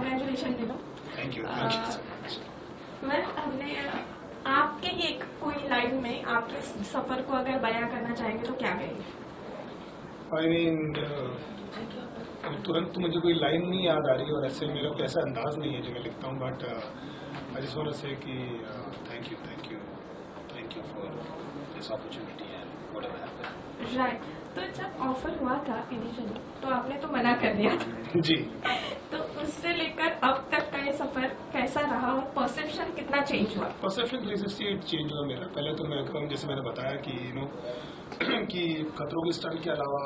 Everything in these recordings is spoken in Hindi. कॉन्ग्रेचुलेशन मिलो। Thank you. मैं हमने आपके ही एक कोई लाइन में आपके सफर को अगर बयां करना चाहेंगे तो क्या कहेंगे? I mean, तुरंत तो मुझे कोई लाइन नहीं याद आ रही और ऐसे मेरा कोई ऐसा अंदाज नहीं है जो मैं लिखता हूँ, but I just want to say कि thank you for this opportunity and whatever happened. Right, तो जब ऑफर हुआ था इनिशियली तो आपने तो मना कर दिया था जी, तो उससे लेकर अब तक का ये सफर कैसा रहा और परसेप्शन कितना चेंज हुआ? परसेप्शन 360 चेंज हुआ मेरा। पहले तो मैं कहूँ, जैसे मैंने बताया कि यू नो कि खतरों के स्टाइल के अलावा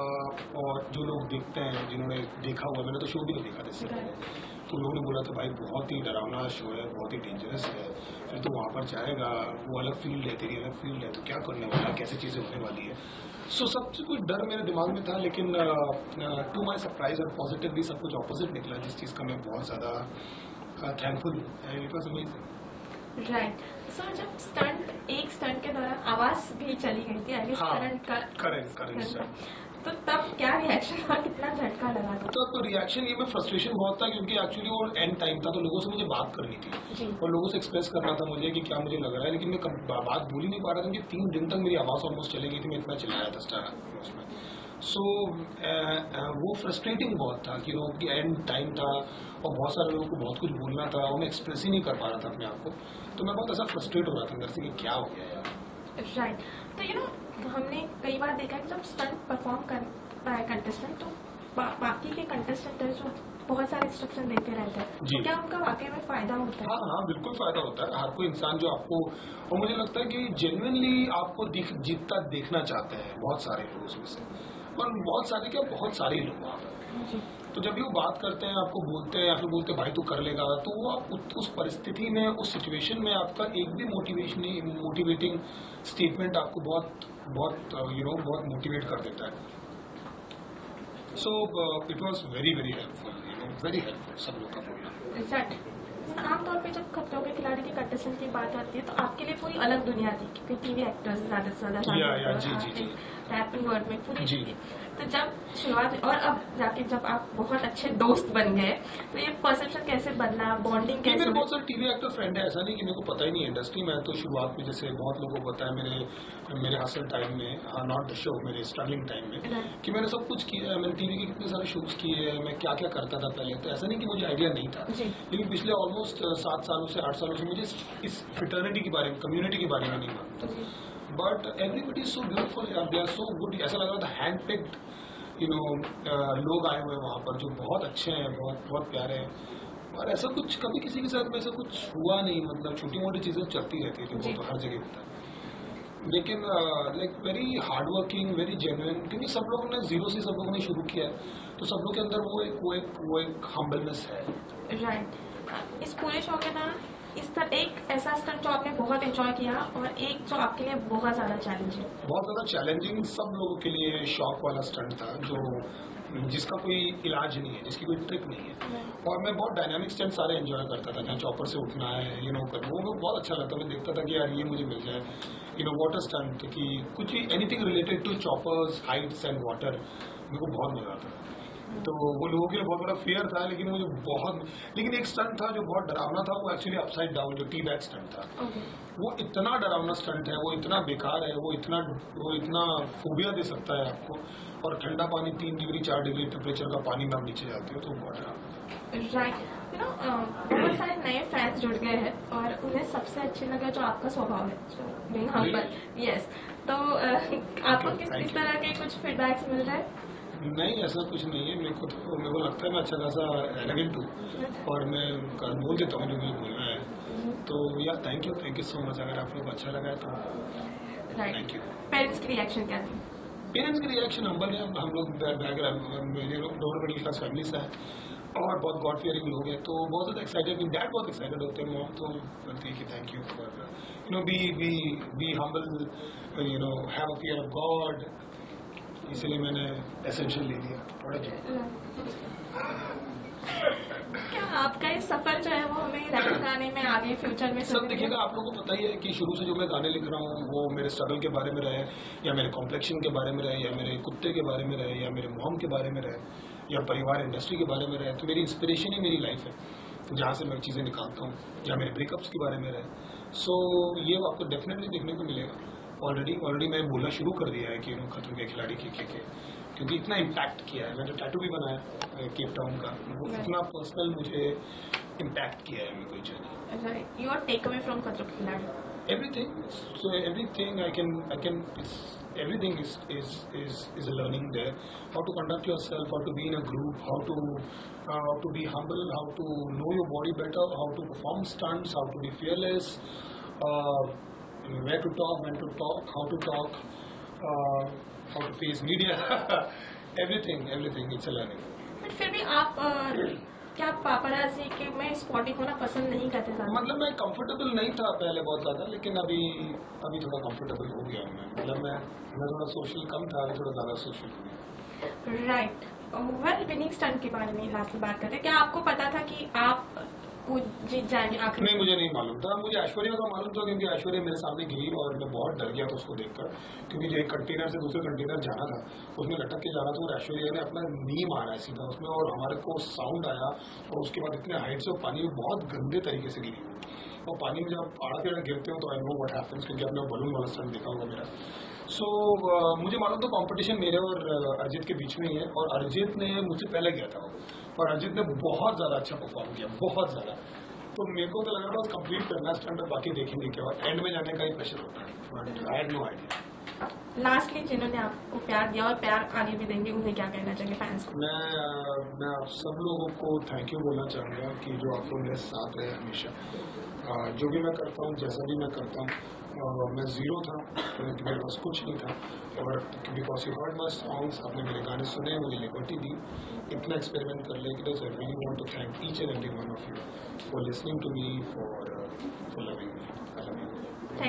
और जो लोग देखते हैं, जिन्होंने देखा हुआ, मैंने तो शो भी नहीं देखा था इससे पहले, तो लोगों ने बोला था भाई बहुत ही डरावना शो है, बहुत ही डेंजरस है, फिर तो वहाँ पर जाएगा, वो अलग फील्ड है, तेरी अलग फील्ड है, तो क्या करने वाला, कैसी चीज़ें होने वाली है। सो सबसे कुछ डर मेरे दिमाग में था, लेकिन टू माई सरप्राइज और पॉजिटिवली सब कुछ ऑपोजिट निकला, जिस चीज़ का मैं बहुत ज़्यादा थैंकफुल हूँ। It was amazing. Right, so जब एक स्टंट के दौरान आवाज भी चली गई थी, आई गेस करंट, तो तब क्या रिएक्शन था, कितना झटका लगा था? तो रिएक्शन ये मैं फ्रस्ट्रेशन बहुत था, क्योंकि एक्चुअली वो एंड टाइम था, तो लोगों से मुझे बात करनी थी और लोगों से एक्सप्रेस करना था मुझे कि क्या मुझे लग रहा है, लेकिन मैं बात बोल ही नहीं पा रहा था क्योंकि 3 दिन तक मेरी आवाज़ ऑलमोस्ट चली गई थी, मैं इतना चलाया था स्टार्ट में। सो वो फ्रस्ट्रेटिंग बहुत था कि लोग एंड टाइम था और बहुत सारे लोगों को बहुत कुछ बोलना था और मैं एक्सप्रेस ही नहीं कर पा रहा था अपने आप को, तो मैं बहुत ऐसा फ्रस्ट्रेट हो रहा था अंदर से कि क्या हो गया यार। राइट, तो यू नो हमने कई बार देखा कि जब स्टंट परफॉर्म करता है कंटेस्टेंट तो बाकी के कंटेस्टेंट जो बहुत सारे इंस्ट्रक्शन देते रहते हैं, तो क्या उनका वाकई में फायदा होता है? हाँ बिल्कुल फायदा होता है। हर कोई इंसान जो आपको, और मुझे लगता है कि जेन्युइनली आपको जीतता देखना चाहते हैं बहुत सारे लोग उसमें से, और बहुत सारे क्या बहुत सारे लोग आप, तो जब भी वो बात करते हैं, आपको बोलते हैं या फिर बोलते हैं भाई तू कर लेगा, तो वो आप उस परिस्थिति में, उस सिचुएशन में आपका एक भी मोटिवेटिंग स्टेटमेंट आपको बहुत यू नो बहुत मोटिवेट कर देता है। So it was very very helpful, you know very helpful सब लोग का बोलना। आमतौर पे जब खतरों के खिलाड़ी के कंटेस्टेंट की बात आती है तो आपके लिए पूरी अलग दुनिया थी, क्योंकि टीवी एक्टर्स ज्यादा से ज्यादा रैपिंग वर्ड में पूरी थी, तो जब शुरुआत और अब जाके जब आप बहुत अच्छे दोस्त बन गए तो ये परसेप्शन कैसे बदला, बॉन्डिंग कैसे? मेरे बहुत सारे टीवी एक्टर फ्रेंड है, ऐसा नहीं कि मेरे को पता ही नहीं इंडस्ट्री में, तो शुरुआत में जैसे बहुत लोगों को पता है मेरे हासिल टाइम में, नॉट द शो, मेरे स्ट्रगलिंग टाइम में, कि मैंने सब कुछ किया है, मैंने टीवी के कितने सारे शोज किए हैं, मैं क्या क्या करता था पहले, तो ऐसा नहीं कि मुझे आइडिया नहीं था, लेकिन पिछले ऑलमोस्ट 7 सालों से 8 सालों से मुझे इस फ्रेटर्निटी के बारे में, कम्युनिटी के बारे में नहीं मालूम, but everybody is so beautiful, they are so good, ऐसा लग रहा था हैंड पिक्ड, यू नो लोग आए हुए वहाँ पर जो बहुत अच्छे हैं, बहुत प्यारे हैं, और ऐसा कुछ कभी किसी के साथ में ऐसा कुछ हुआ नहीं, मतलब छोटी मोटी चीज़ें चलती रहती थी, वो तो हर जगह होता है, लेकिन like very hardworking, very genuine, क्योंकि सब लोगों ने जीरो से सब लोगों ने शुरू किया है, तो सब लोग के अंदर वो एक हम्बलनेस है। राइट, इस पूरे शो के दौरान इस तरह एक ऐसा स्टंट जो आपने बहुत एंजॉय किया और एक जो आपके लिए बहुत ज्यादा चैलेंजिंग सब लोगों के लिए शॉक वाला स्टंट था, जो जिसका कोई इलाज नहीं है, जिसकी कोई ट्रिक नहीं है, और मैं बहुत डायनामिक स्टंट सारे एंजॉय करता था, जहाँ चॉपर से उठना है, यू नो कर वो बहुत अच्छा लगता, मैं देखता था कि यार ये मुझे मिल जाए, यू नो वाटर स्टंट की कुछ भी, anything related to choppers, heights and water, मेरे को बहुत मजा आता था, तो वो लोगों के लिए बहुत बड़ा फेयर था, लेकिन मुझे लेकिन एक स्टंट था जो बहुत डरावना था, वो एक्चुअली अपसाइड डाउन जो टी बैग स्टंट था, वो इतना डरावना स्टंट है, वो इतना बेकार है, वो इतना फोबिया दे सकता है आपको, और ठंडा पानी 3 डिग्री 4 डिग्री टेम्परेचर का पानी में आप नीचे जाते हो, तो बहुत डरावना था। राइट, यू नो बहुत सारे नए फैंस जुड़ गए हैं और उन्हें सबसे अच्छे लगा जो आपका स्वभाव है, हम्बल। यस, तो आपको किस तरह के कुछ फीडबैक्स मिल रहे हैं? नहीं, ऐसा कुछ नहीं है, मेरे को लगता है मैं अच्छा खासा एलिगेंट हूँ और मैं बोल देता हूँ जो मुझे बोलना है, तो यार थैंक यू सो मच, अगर आप लोग को अच्छा लगा है तो थैंक यू। पेरेंट्स की रिएक्शन क्या थी? पेरेंट्स की रिएक्शन हम्बल है, हम लोग लोअर मिडिल क्लास फैमिली से है और बहुत गॉड फियरिंग लोग हैं, तो बहुत ज़्यादा एक्साइटेड, डैड बहुत एक्साइटेड होते हैं, मॉम तो बोलती है कि thank you for you know be humble, you know have a fear of God, इसलिए मैंने एसेंशियल ले लिया थोड़ा। क्या आपका ये सफर जो है वो हमें रैप गाने में आगे फ्यूचर में सब देखिएगा? आप लोगों को पता ही है कि शुरू से जो मैं गाने लिख रहा हूँ वो मेरे स्ट्रगल के बारे में रहे, या मेरे कॉम्प्लेक्शन के बारे में रहे, या मेरे कुत्ते के बारे में रहे, या मेरे मॉम के बारे में रहे, या परिवार इंडस्ट्री के बारे में रहे, तो मेरी इंस्पिरेशन ही मेरी लाइफ है। तो जहाँ से मैं चीज़ें निकालता हूँ, या मेरे ब्रेकअप्स के बारे में रहे, सो ये आपको डेफिनेटली देखने को मिलेगा। ऑलरेडी मैं बोलना शुरू कर दिया है कि यू नो खतरों के खिलाड़ी के क्योंकि इतना इम्पैक्ट किया है। मैंने जो टैटू भी बनाया केप टाउन का, वो इतना पर्सनल मुझे इम्पैक्ट किया है। मैं कोई चीज़ your take away from Khatron Ke Khiladi everything I can everything is a learning there, how to conduct yourself, how to be in a group, how to be humble, how to know your body better, how to perform stunts, how to be fearless, where to talk, when to talk, how to talk, how to face media, everything it's a learning. But फिर भी आप क्या पापराजी के मैं स्पॉटिंग होना पसंद नहीं करते था? मतलब मैं कंफर्टेबल नहीं था पहले बहुत ज़्यादा, लेकिन अभी थोड़ा कंफर्टेबल हो गया मैं। मतलब मैं थोड़ा सोशल कम था, थोड़ा ज़्यादा सोशल हो गया। राइट, वेल विनिंग स्टंट के बारे में लास्ट में बात करते हैं। क्या आपको पता था कि आप जीत जाएंगे आखिर? नहीं, मुझे नहीं मालूम था। मुझे ऐश्वर्या का मालूम था क्योंकि ऐश्वर्या मेरे सामने गिरी और मैं बहुत डर गया था उसको देखकर, क्योंकि एक कंटेनर से दूसरे कंटेनर जाना था, उसमें लटक के जाना था और ऐश्वर्या ने अपना नी मारा सीधा उसमें और हमारे को साउंड आया और उसके बाद इतने हाइट से पानी में बहुत गंदे तरीके से गिरी और पानी में जब आड़ा पेड़ा गिरते हो तो आई नो वट हैपन्स, क्योंकि आपने बलून वाला स्टंट देखा होगा मेरा। सो मुझे मालूम तो कंपटीशन मेरे और अरिजीत के बीच में ही है और अरिजीत ने मुझसे पहले गया था और अरिजीत ने बहुत ज़्यादा अच्छा परफॉर्म किया, बहुत ज़्यादा। तो मेरे को तो लग रहा था कंप्लीट करना स्टंट और बाकी देखेंगे क्या, और एंड में जाने का ही प्रेशर होता है। I had no idea. Lastly जिन्होंने आपको प्यार दिया और प्यार आगे भी देंगे, उन्हें क्या कहना चाहिए फैंस को? मैं आप सब लोगों को थैंक यू बोलना चाहूँगा कि जो आप लोग मेरे साथ रहे हमेशा, जो भी मैं करता हूँ, जैसा भी मैं करता हूँ। मैं ज़ीरो था, मेरे पास कुछ नहीं था, और because you heard my songs, आपने मेरे गाने सुने, मुझे लिबर्टी दी इतना एक्सपेरिमेंट कर ले कि I really want to thank each and every one of you for listening to me, for loving me.